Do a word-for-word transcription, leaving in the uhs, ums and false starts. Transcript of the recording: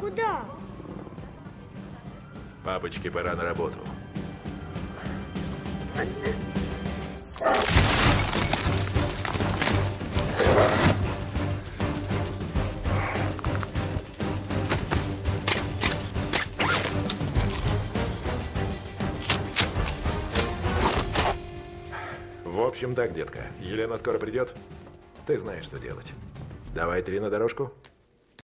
Куда? Папочке пора на работу. В общем так, детка. Елена скоро придет. Ты знаешь, что делать. Давай три на дорожку.